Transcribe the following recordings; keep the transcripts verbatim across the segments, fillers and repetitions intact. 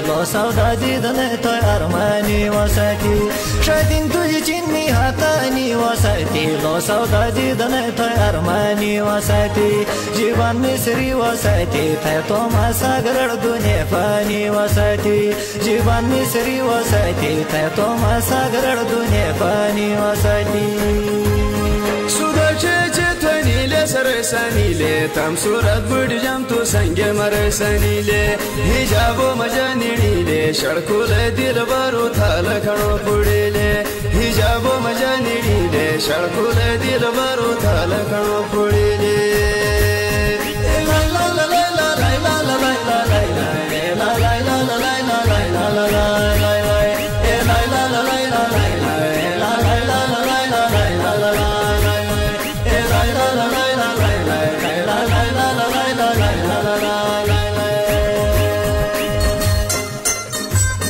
لو سودادي دني توي أرماني وساتي شادين توي جيني هاتاني وساتي لو سودادي دني توي أرماني وساتي جيبان مصري وساتي تايتو ما ساغر دنيا فاني وساتي جيبان مصري وساتي تايتو ما ساغر دنيا فاني وساتي سرسانيلي تم صورت بودي جام تو سنگه مرسانيلي هجابو مجانيلي شرکول دل بارو تھال کھنو پوڑیلي هجابو مجانيلي شرکول دل بارو تھال کھنو پوڑیلي لا لا لا لا لا لا لا لا لا لا لا لا لا لا لا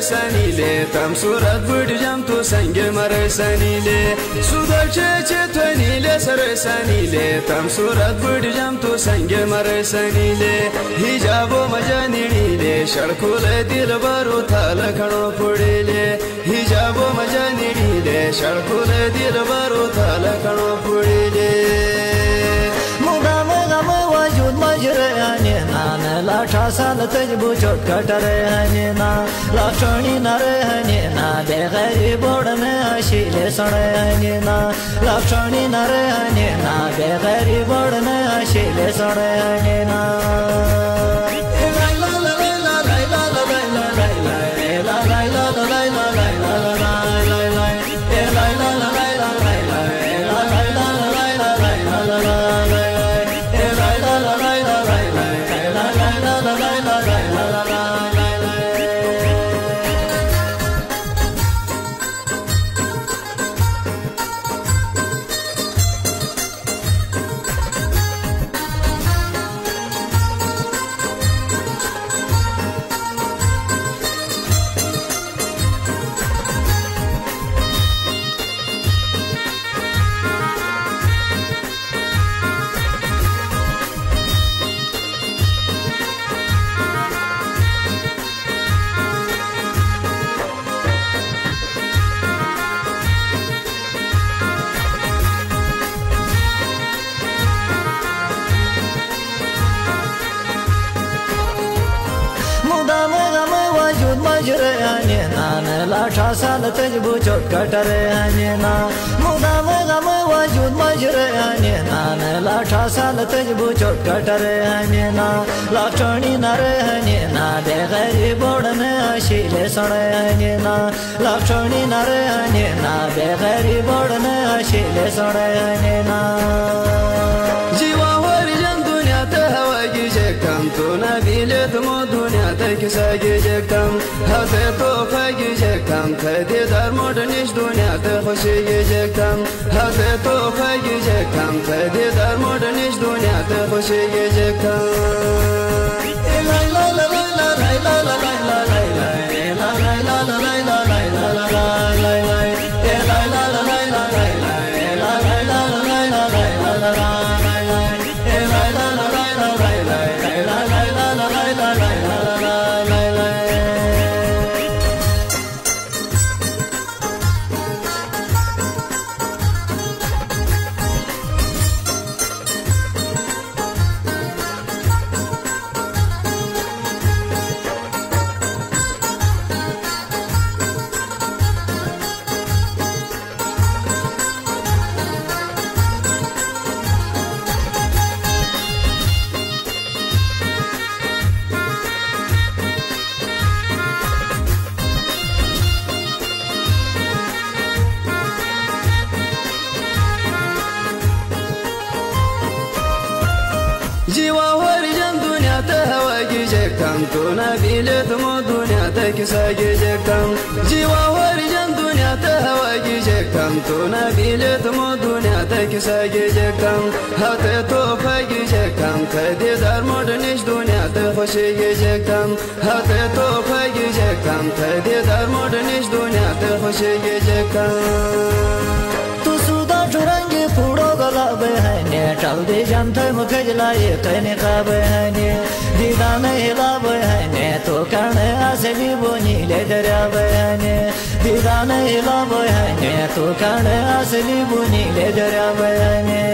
سانيلي تم صورت بودي جام تو سنگه مرسانيلي سودال چه چه تونيلي سرسانيلي تم صورت بودي جام تو سنگه مرسانيلي هجابو مجانيلي شرکول دل بارو تھال کھنو پوڑیلي هجابو مجانيلي شرکول دل بارو تھال کھنو پوڑیلي لا شاسان تجبو چوٹ کٹرے ہنینا لا شونی نرے ہنینا بے غریبوڑ میں آشیلے سڑے ہنینا لا شونی نرے ہنینا بے غریبوڑ میں آشیلے سڑے ہنینا شاسان تجبو چوٹ کٹرے ہنینا مدام غم وجود مجرے ہنینا لا شاسان تجبو چوٹ کٹرے ہنینا لا چونی نرے ہنینا بے غریبوڑ میں آشیلے سڑے ہنینا لا چونی نرے ہنینا بے غریبوڑ میں آشیلے سڑے ہنینا جیوا ہور جن دنیا تے ہواگی جکم تو نبیلے دمو دنیا تے کساگی جکم ہتے تو فاگی خدي دار مودنيش دنيا تخوشي جيكم هذا تو خايجي جيكم خدي دار مودنيش دنيا تخوشي جيكم لا لا لا لا لا لا لا لا لا جوا ورجن دنيا تهواجي جكتم تونا بيلتم دنيا تكساجي جكتم جوا ورجن دنيا تهواجي جكتم تونا بيلتم دنيا تكساجي جكتم هاتي توفاجي جكتم كدي دار مدنش دنيا تخشي جكتم هاتي توفاجي جكتم كدي دار مدنش دنيا تخشي جكتم تاودي جامتاي مكجلاي كني قابهني ديداني لابهني تو كانه اسبي بوني لدرابهني ديداني لابهني تو كانه اسبي بوني لدرابهني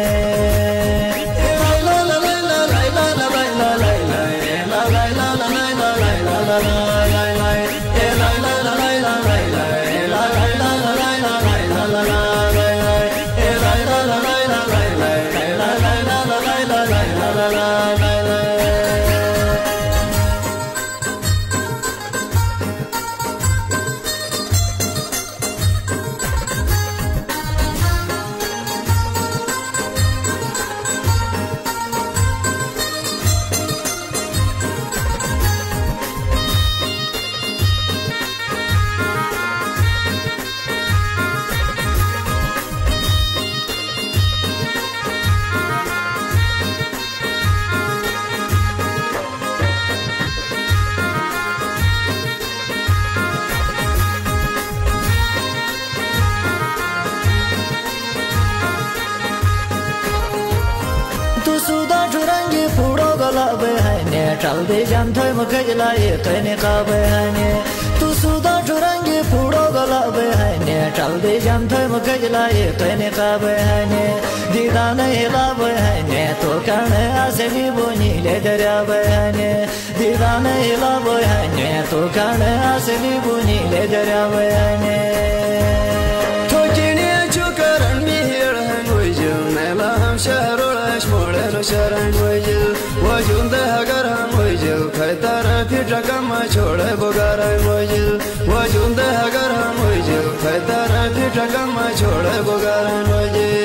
تاودي جامتاي مكجلاي كني قابهني تو سودا جورانجي فودو غلابهني تاودي جامتاي مكجلاي كني قابهني ديداني لابهني تو كانه اسبي بوني لدرابهني ديداني لابهني تو كانه اسبي بوني لدرابهني شرن وجل وجنده غرام وجل خيطر في رقم چھوڑے بغارم وجل وجنده غرام وجل خيطر في رقم چھوڑے بغارم وجل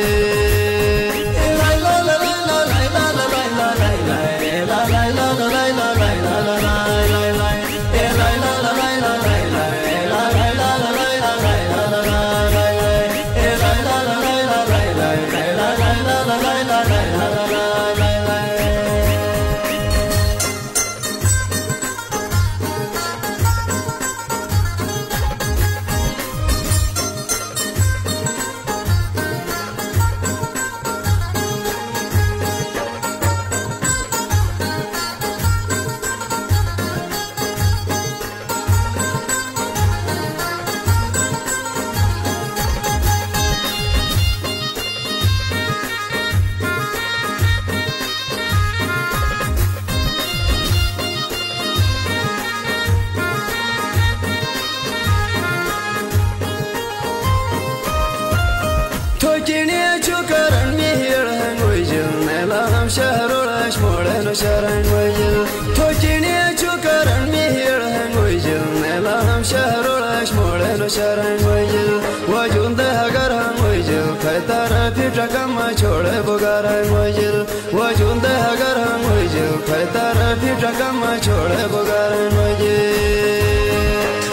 شرن وجل توجيني شكرن مهيرن وجل نلهم شهر راش مولن شرن وجل وجنده غرهم وجل خيطر في رقم چھوڑے بغارم وجل وجنده غرهم وجل خيطر في رقم چھوڑے بغارم وجل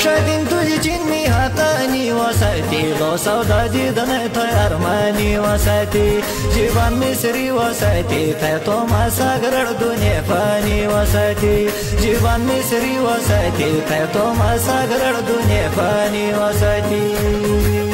شادين تجي جنمي هاتاني وساتي لو سودا جدنه ارماني وساتي جيوان مصري وساتي تاتو ما ساغر دنيا فاني وساتي جيوان مصري وساتي تاتو ما ساغر دنيا فاني وساتي